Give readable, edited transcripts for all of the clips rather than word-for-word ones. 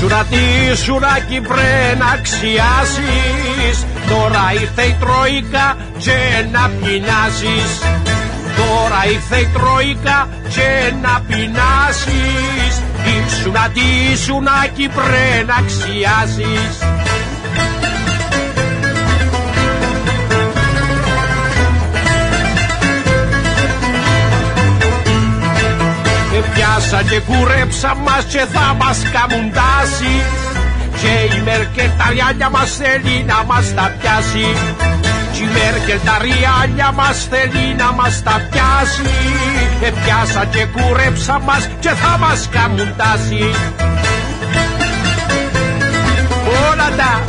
Σουρατή, σουράκι πρέ να ξιάσεις. Τώρα ήρθε η Τρόικα και να πεινάσεις. Τώρα ήρθε η Τρόικα και να πεινάσεις. Σουρατή, σουράκι πρέ να ξιάσεις. Πιάσα και κούρεψα μας και θα μας καμουντάσει. Και η Μέρκελ τα ριάλια μας θέλει να μας τα πιάσει. Και η Μέρκελ τα ριάλια μας θέλει να μας τα πιάσει. Πιάσα και κούρεψα μας και θα μας καμουντάσει. Όλα τα...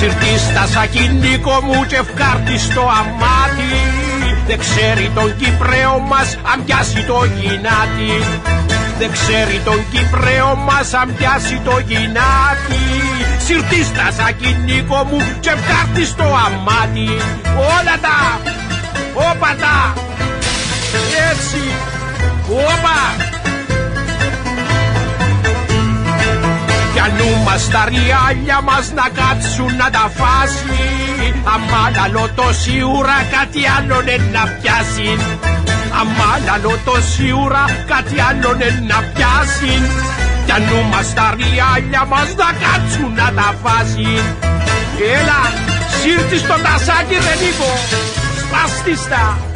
Συρτίστα σαν κινήκο μου και ευκάρτη στο αμάτι. Δεν ξέρει τον Κυπρέο μας αν πιάσει το γυνάτι. Δεν ξέρει τον Κυπρέο μας αν πιάσει το γυνάτι. Συρτίστα σαν κινήκο μου και ευκάρτη στο αμάτι. Όλα τα, όπα τα, έτσι, όπα. Πιανού μας τα ριάλια μας να κάτσουν να τα φάσει. Αμάλαλο τόση ώρα κάτι άλλον να πιάσει. Αμάλαλο τόση ώρα κάτι άλλον να πιάσει. Πιανού μας τα ριάλια μας να κάτσουν να τα φάσει. Έλα, σύρτη στο τασάκι ρε Νίκο, σπάστιστα.